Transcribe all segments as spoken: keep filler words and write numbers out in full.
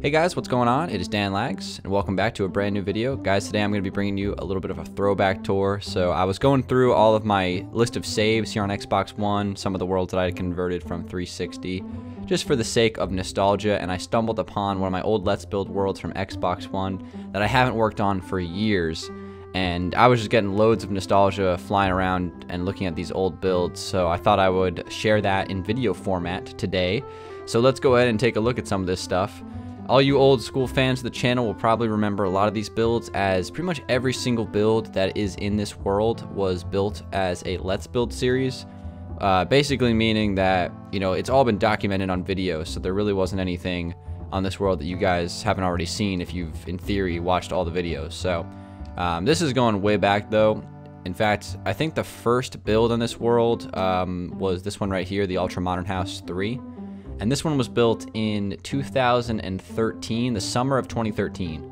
Hey guys, what's going on? It is Dan Lags and welcome back to a brand new video. Guys, today I'm going to be bringing you a little bit of a throwback tour. So I was going through all of my list of saves here on Xbox One, some of the worlds that I had converted from three sixty, just for the sake of nostalgia, and I stumbled upon one of my old Let's Build worlds from Xbox One that I haven't worked on for years. And I was just getting loads of nostalgia flying around and looking at these old builds, so I thought I would share that in video format today. So let's go ahead and take a look at some of this stuff. All you old school fans of the channel will probably remember a lot of these builds, as pretty much every single build that is in this world was built as a Let's Build series. Uh, basically meaning that, you know, it's all been documented on video, so there really wasn't anything on this world that you guys haven't already seen if you've, in theory, watched all the videos. So um, this is going way back, though. In fact, I think the first build on this world um, was this one right here, the Ultra Modern House three. And this one was built in two thousand thirteen, the summer of twenty thirteen,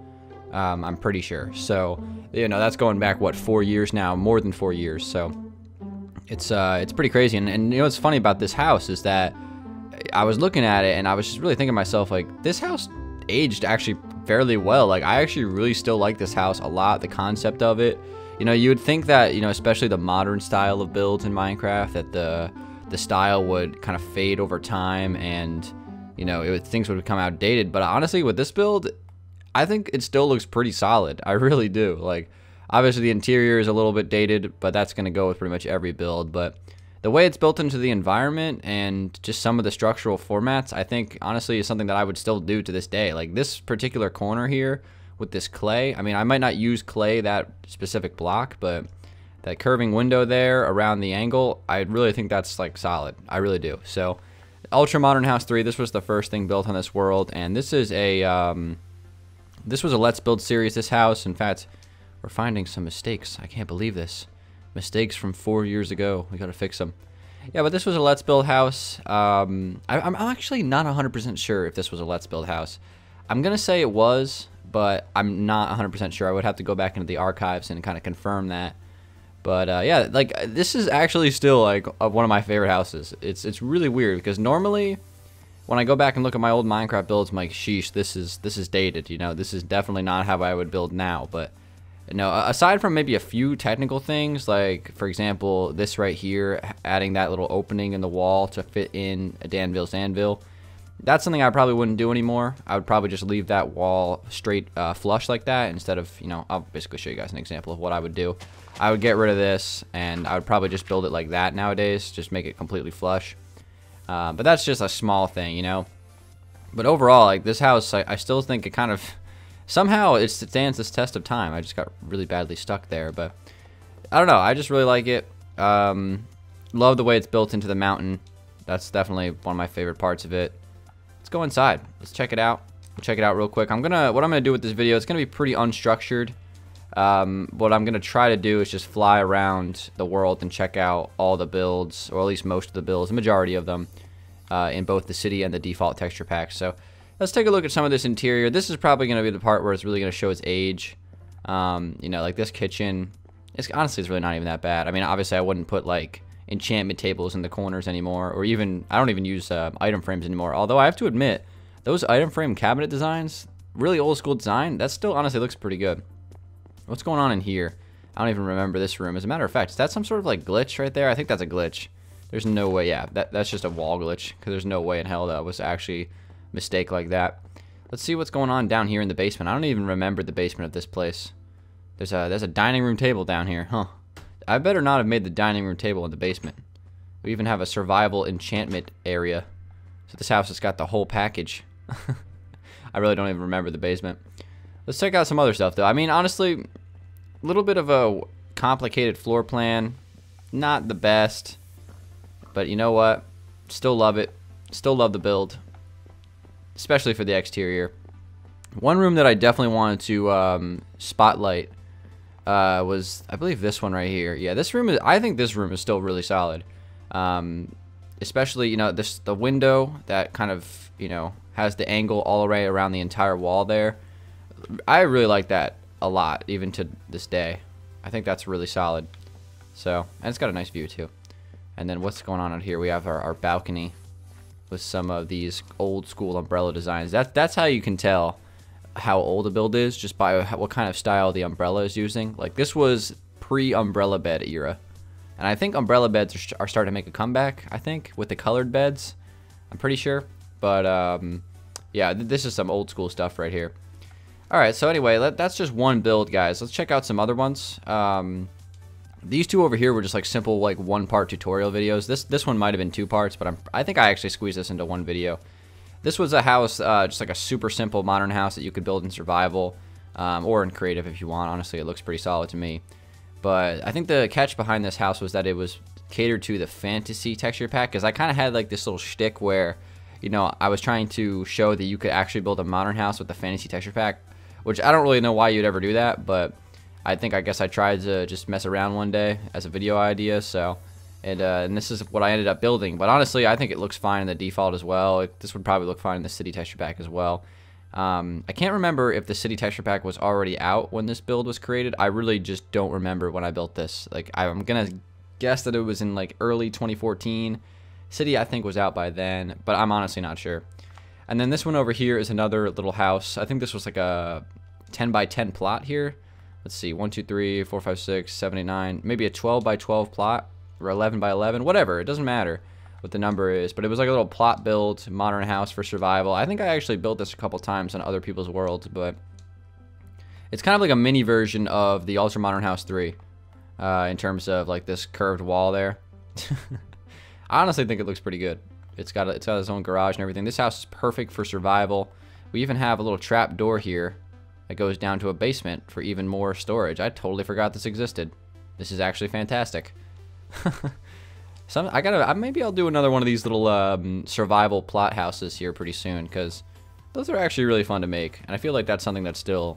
um, I'm pretty sure. So, you know, that's going back, what, four years now, more than four years. So it's uh, it's pretty crazy. And, and you know what's funny about this house is that I was looking at it and I was just really thinking to myself, like, this house aged actually fairly well. Like, I actually really still like this house a lot, the concept of it. You know, you would think that, you know, especially the modern style of builds in Minecraft, that the... the style would kind of fade over time and, you know, it would, things would become outdated. But honestly, with this build, I think it still looks pretty solid. I really do. Like, obviously the interior is a little bit dated, but that's going to go with pretty much every build. But the way it's built into the environment and just some of the structural formats, I think, honestly, is something that I would still do to this day. Like, this particular corner here with this clay, I mean, I might not use clay, that specific block, but that curving window there around the angle, I really think that's, like, solid. I really do. So, Ultra Modern House three, this was the first thing built on this world, and this is a, um, this was a Let's Build series, this house. In fact, we're finding some mistakes. I can't believe this. Mistakes from four years ago. We gotta fix them. Yeah, but this was a Let's Build house. Um, I, I'm actually not one hundred percent sure if this was a Let's Build house. I'm gonna say it was, but I'm not one hundred percent sure. I would have to go back into the archives and kind of confirm that. But uh, yeah, like, this is actually still, like, uh, one of my favorite houses. It's it's really weird because normally when I go back and look at my old Minecraft builds, I'm like, sheesh, this is this is dated. You know, this is definitely not how I would build now. But you know, aside from maybe a few technical things, like for example, this right here, adding that little opening in the wall to fit in a Danville's anvil, that's something I probably wouldn't do anymore. I would probably just leave that wall straight uh, flush like that instead of, you know, I'll basically show you guys an example of what I would do. I would get rid of this, and I would probably just build it like that nowadays, just make it completely flush. Uh, but that's just a small thing, you know. But overall, like, this house, I, I still think it kind of, somehow it stands this test of time. I just got really badly stuck there, but I don't know. I just really like it. Um, love the way it's built into the mountain. That's definitely one of my favorite parts of it. Let's go inside. Let's check it out. We'll check it out real quick. I'm gonna, what I'm gonna do with this video, it's gonna be pretty unstructured. Um, what I'm gonna try to do is just fly around the world and check out all the builds, or at least most of the builds, the majority of them, uh, in both the city and the default texture pack. So let's take a look at some of this interior. This is probably gonna be the part where it's really gonna show its age. Um, you know, like this kitchen. It's honestly, it's really not even that bad. I mean, obviously, I wouldn't put like enchantment tables in the corners anymore, or even, I don't even use uh, item frames anymore, although I have to admit, those item frame cabinet designs, really old school design, that still honestly looks pretty good. What's going on in here? I don't even remember this room. As a matter of fact, is that some sort of like glitch right there? I think that's a glitch. There's no way, yeah, that, that's just a wall glitch, because there's no way in hell that was actually a mistake like that. Let's see what's going on down here in the basement. I don't even remember the basement of this place. There's a, there's a dining room table down here, huh? I better not have made the dining room table in the basement. We even have a survival enchantment area. So this house has got the whole package. I really don't even remember the basement. Let's check out some other stuff, though. I mean, honestly, a little bit of a complicated floor plan. Not the best. But you know what? Still love it. Still love the build. Especially for the exterior. One room that I definitely wanted to um, spotlight Uh, was, I believe, this one right here. Yeah, this room is, I think this room is still really solid. Um, especially, you know, this the window that kind of, you know, has the angle all the way around the entire wall there. I really like that a lot, even to this day. I think that's really solid. So, and it's got a nice view, too. And then what's going on out here? We have our, our balcony. with some of these old school umbrella designs. That, that's how you can tell how old a build is, just by what kind of style the umbrella is using. Like, this was pre-umbrella bed era. And I think umbrella beds are, are starting to make a comeback, I think, with the colored beds. I'm pretty sure. But, um, yeah, th this is some old school stuff right here. All right, so anyway, that, that's just one build, guys. Let's check out some other ones. Um, these two over here were just, like, simple, like, one-part tutorial videos. This this one might have been two parts, but I'm, I think I actually squeezed this into one video. This was a house, uh, just, like, a super simple modern house that you could build in survival um, or in creative if you want. Honestly, it looks pretty solid to me. But I think the catch behind this house was that it was catered to the fantasy texture pack, because I kind of had like this little shtick where, you know, I was trying to show that you could actually build a modern house with the fantasy texture pack, which I don't really know why you'd ever do that, but I think I guess I tried to just mess around one day as a video idea. So, and, uh, and this is what I ended up building. But honestly, I think it looks fine in the default as well. It, this would probably look fine in the city texture pack as well. Um, I can't remember if the city texture pack was already out when this build was created. I really just don't remember when I built this. Like, I'm gonna guess that it was in like early twenty fourteen. City, I think, was out by then, but I'm honestly not sure. And then this one over here is another little house. I think this was like a ten by ten plot here. Let's see, one, two, three, four, five, six, seven, eight, nine, maybe a twelve by twelve plot or eleven by eleven, whatever. It doesn't matter what the number is, but it was like a little plot build, modern house for survival. I think I actually built this a couple times on other people's worlds, but it's kind of like a mini version of the Ultra Modern House three uh, in terms of like this curved wall there. I honestly think it looks pretty good. It's got it's got its own garage and everything. This house is perfect for survival. We even have a little trap door here that goes down to a basement for even more storage. I totally forgot this existed. This is actually fantastic. Some, I gotta, maybe I'll do another one of these little um, survival plot houses here pretty soon, because those are actually really fun to make, and I feel like that's something that's still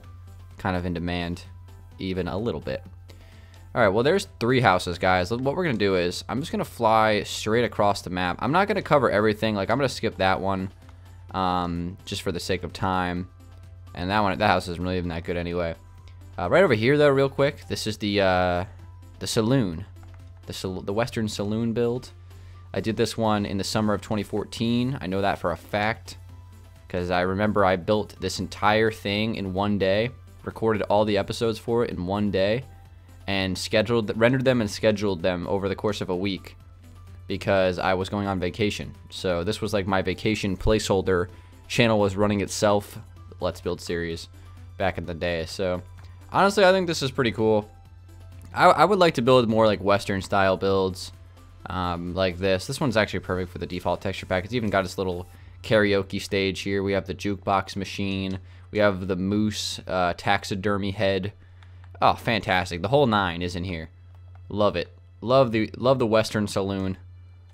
kind of in demand, even a little bit. All right, well, there's three houses, guys. What we're gonna do is I'm just gonna fly straight across the map. I'm not gonna cover everything. Like, I'm gonna skip that one, um, just for the sake of time. And that one, that house isn't really even that good anyway. Uh, right over here, though, real quick. This is the uh, the saloon. The, the Western Saloon build. I did this one in the summer of twenty fourteen. I know that for a fact, because I remember I built this entire thing in one day, recorded all the episodes for it in one day, and scheduled, rendered them and scheduled them over the course of a week, because I was going on vacation. So this was like my vacation placeholder. Channel was running itself, Let's Build series back in the day. So honestly, I think this is pretty cool. I, I would like to build more like Western style builds um, like this. This one's actually perfect for the default texture pack. It's even got its little karaoke stage here. We have the jukebox machine. We have the moose uh, taxidermy head. Oh, fantastic. The whole nine is in here. Love it. Love the love the Western Saloon.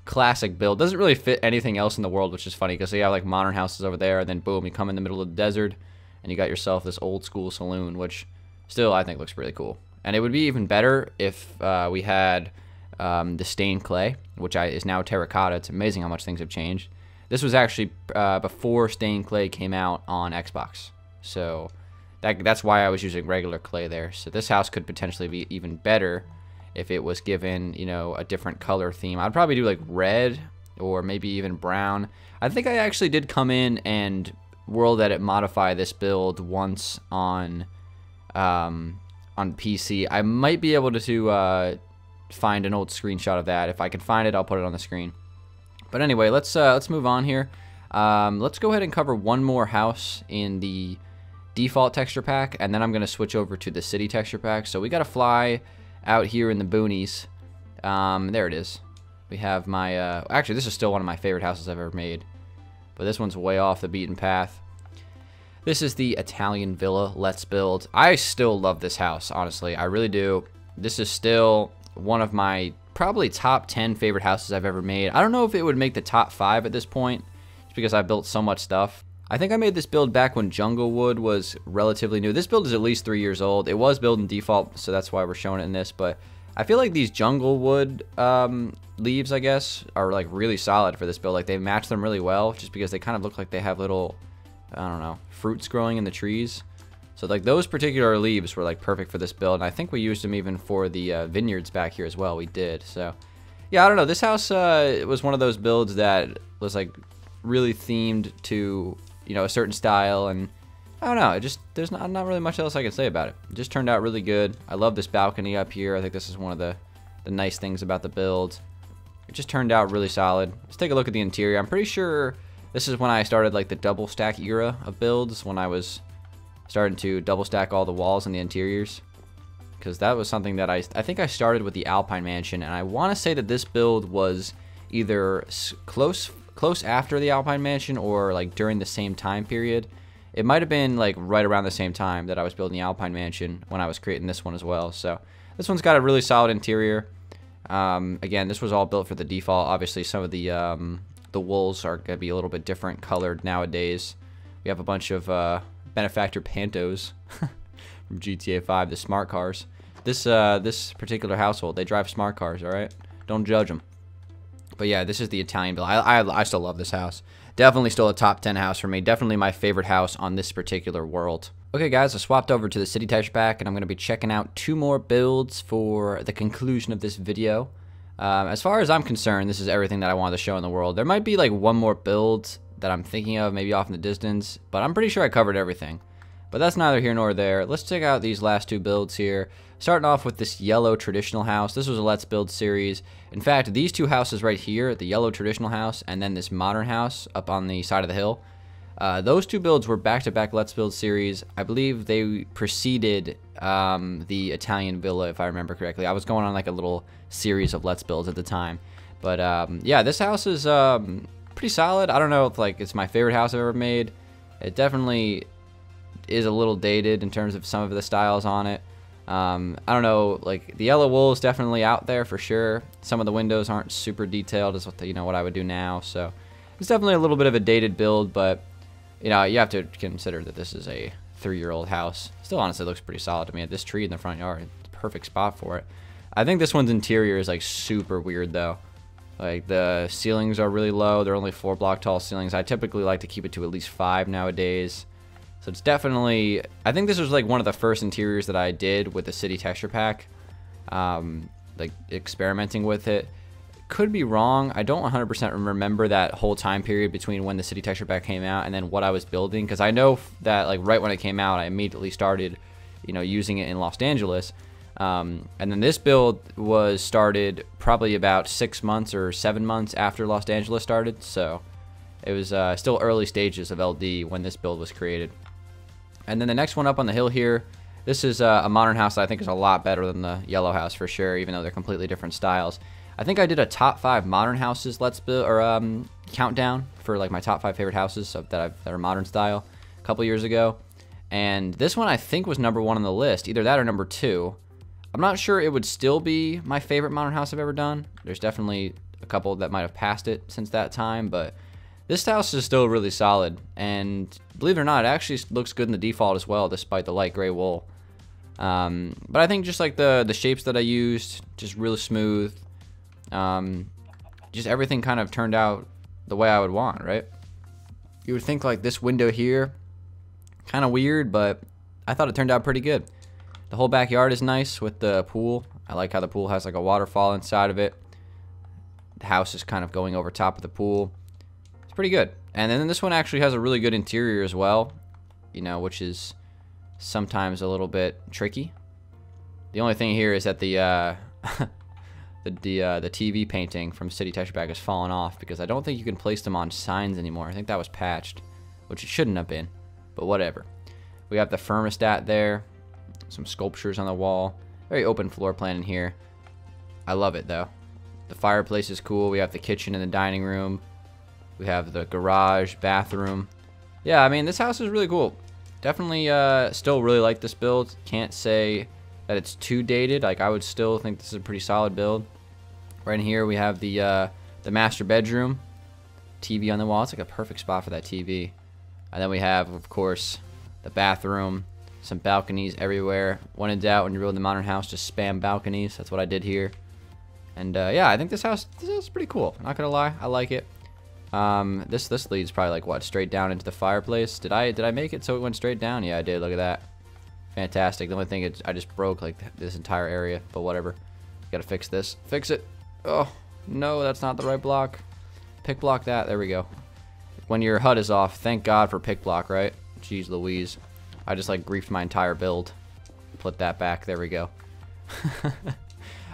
Classic build. Doesn't really fit anything else in the world, which is funny, because you have like modern houses over there, and then boom, you come in the middle of the desert, and you got yourself this old school saloon, which still I think looks really cool. And it would be even better if uh, we had um, the stained clay, which I, is now terracotta. It's amazing how much things have changed. This was actually uh, before stained clay came out on Xbox. So that, that's why I was using regular clay there. So this house could potentially be even better if it was given, you know, a different color theme. I'd probably do like red or maybe even brown. I think I actually did come in and world edit modify this build once on... Um, on P C. I might be able to, to uh, find an old screenshot of that. If I can find it, I'll put it on the screen. But anyway, let's uh, let's move on here. Um, let's go ahead and cover one more house in the default texture pack, and then I'm gonna switch over to the city texture pack. So we gotta fly out here in the boonies. Um, there it is. We have my, uh, actually this is still one of my favorite houses I've ever made, but this one's way off the beaten path. This is the Italian Villa Let's Build. I still love this house, honestly. I really do. This is still one of my probably top ten favorite houses I've ever made. I don't know if it would make the top five at this point, just because I built so much stuff. I think I made this build back when Junglewood was relatively new. This build is at least three years old. It was built in default, so that's why we're showing it in this, but I feel like these Junglewood um, leaves, I guess, are like really solid for this build. Like, they match them really well, just because they kind of look like they have little, I don't know, fruits growing in the trees. So like those particular leaves were like perfect for this build, and I think we used them even for the uh, vineyards back here as well. We did. So yeah, I don't know, this house uh, was one of those builds that was like really themed to, you know, a certain style, and I don't know, it just, there's not, not really much else I can say about it. It just turned out really good. I love this balcony up here. I think this is one of the, the nice things about the build. It just turned out really solid. Let's take a look at the interior. I'm pretty sure this is when I started like the double stack era of builds, when I was starting to double stack all the walls and the interiors. Because that was something that I, I think I started with the Alpine Mansion, and I want to say that this build was either close close after the Alpine Mansion or like during the same time period. It might have been like right around the same time that I was building the Alpine Mansion when I was creating this one as well. So this one's got a really solid interior. Um, again, this was all built for the default. Obviously, some of the um, the wools are going to be a little bit different colored nowadays. We have a bunch of uh, benefactor pantos from G T A five, the smart cars. This uh, this particular household, they drive smart cars. All right, don't judge them. But yeah, this is the Italian build. I, I, I still love this house. Definitely still a top ten house for me. Definitely my favorite house on this particular world. Okay guys, I swapped over to the City Texture Pack, and I'm going to be checking out two more builds for the conclusion of this video. Um, as far as I'm concerned, this is everything that I wanted to show in the world. There might be like one more build that I'm thinking of, maybe off in the distance, but I'm pretty sure I covered everything. But that's neither here nor there. Let's check out these last two builds here. Starting off with this yellow traditional house. This was a Let's Build series. In fact, these two houses right here, the yellow traditional house and then this modern house up on the side of the hill, uh, those two builds were back-to-back Let's Build series. I believe they preceded um, the Italian villa, if I remember correctly. I was going on like a little series of Let's Builds at the time. But um, yeah, this house is um, pretty solid. I don't know if like it's my favorite house I've ever made. It definitely is a little dated in terms of some of the styles on it. Um, I don't know, like the yellow wool is definitely out there for sure. Some of the windows aren't super detailed as what the, you know what I would do now, so it's definitely a little bit of a dated build. But you know, you have to consider that this is a three-year-old house. Still, honestly, looks pretty solid to me. This tree in the front yard, it's the perfect spot for it. I think this one's interior is like super weird though. Like the ceilings are really low. They're only four block tall ceilings. I typically like to keep it to at least five nowadays. So it's definitely, I think this was like one of the first interiors that I did with the City Texture Pack, um, like experimenting with it. Could be wrong. I don't one hundred percent remember that whole time period between when the City Texture Pack came out and then what I was building, because I know that like right when it came out, I immediately started, you know, using it in Los Angeles. Um, and then this build was started probably about six months or seven months after Los Angeles started. So it was uh, still early stages of L D when this build was created. And then the next one up on the hill here, this is uh, a modern house that I think is a lot better than the yellow house for sure, even though they're completely different styles. I think I did a top five modern houses Let's Build or um, countdown for like my top five favorite houses of, that, I've, that are modern style a couple years ago. And this one I think was number one on the list, either that or number two. I'm not sure it would still be my favorite modern house I've ever done. There's definitely a couple that might have passed it since that time, but this house is still really solid, and believe it or not, it actually looks good in the default as well, despite the light gray wool. Um, but I think just like the, the shapes that I used, just really smooth. Um, just everything kind of turned out the way I would want, right? You would think like this window here, kind of weird, but I thought it turned out pretty good. The whole backyard is nice with the pool. I like how the pool has like a waterfall inside of it. The house is kind of going over top of the pool. Pretty good. And then this one actually has a really good interior as well, you know, which is sometimes a little bit tricky. The only thing here is that the uh, the the, uh, the T V painting from City Texture Pack has fallen off, because I don't think you can place them on signs anymore. I think that was patched, which it shouldn't have been, but whatever. We have the thermostat there, some sculptures on the wall, very open floor plan in here. I love it though. The fireplace is cool. We have the kitchen and the dining room. We have the garage, bathroom. Yeah, I mean, this house is really cool. Definitely uh, still really like this build. Can't say that it's too dated. Like, I would still think this is a pretty solid build. Right in here, we have the, uh, the master bedroom. T V on the wall. It's like a perfect spot for that T V. And then we have, of course, the bathroom. Some balconies everywhere. When in doubt, when you're building the modern house, just spam balconies. That's what I did here. And, uh, yeah, I think this house, this house is pretty cool. Not gonna lie, I like it. Um, this, this leads probably like what, straight down into the fireplace. Did I, did I make it so it went straight down? Yeah, I did. Look at that. Fantastic. The only thing is I just broke like this entire area, but whatever. Gotta fix this. Fix it. Oh, no, that's not the right block. Pick block that. There we go. when your H U D is off. Thank God for pick block, right? Jeez Louise. I just like griefed my entire build. Put that back. There we go.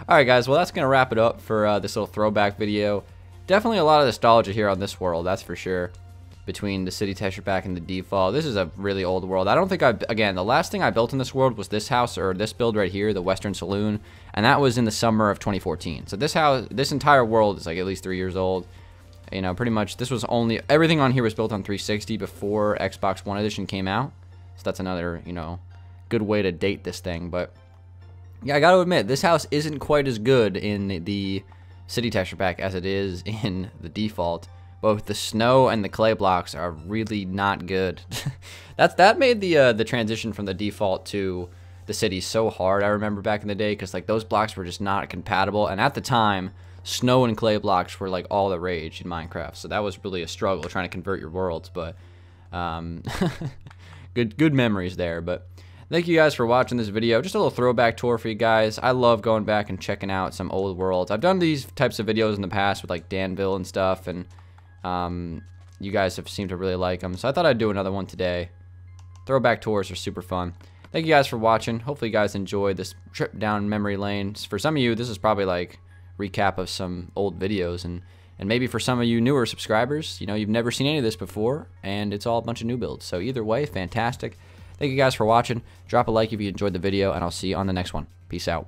Alright guys, well that's going to wrap it up for uh, this little throwback video. Definitely a lot of nostalgia here on this world, that's for sure. Between the City Texture Pack and the default. This is a really old world. I don't think I've, again, the last thing I built in this world was this house, or this build right here, the Western Saloon, and that was in the summer of twenty fourteen. So this house, this entire world is like at least three years old. You know, pretty much this was only, everything on here was built on three sixty before Xbox One Edition came out. So that's another, you know, good way to date this thing, but yeah, I gotta admit, this house isn't quite as good in the City Texture Pack as it is in the default. Both the snow and the clay blocks are really not good. That's that made the uh, the transition from the default to the city so hard. I remember back in the day, because like those blocks were just not compatible, and at the time, snow and clay blocks were like all the rage in Minecraft. So that was really a struggle trying to convert your worlds. But um, good good memories there. But thank you guys for watching this video. Just a little throwback tour for you guys. I love going back and checking out some old worlds. I've done these types of videos in the past with like Danville and stuff, and um, you guys have seemed to really like them. So I thought I'd do another one today. Throwback tours are super fun. Thank you guys for watching. Hopefully you guys enjoyed this trip down memory lane. For some of you, this is probably like recap of some old videos, and, and maybe for some of you newer subscribers, you know, you've never seen any of this before, and it's all a bunch of new builds. So either way, fantastic. Thank you guys for watching. Drop a like if you enjoyed the video, and I'll see you on the next one. Peace out.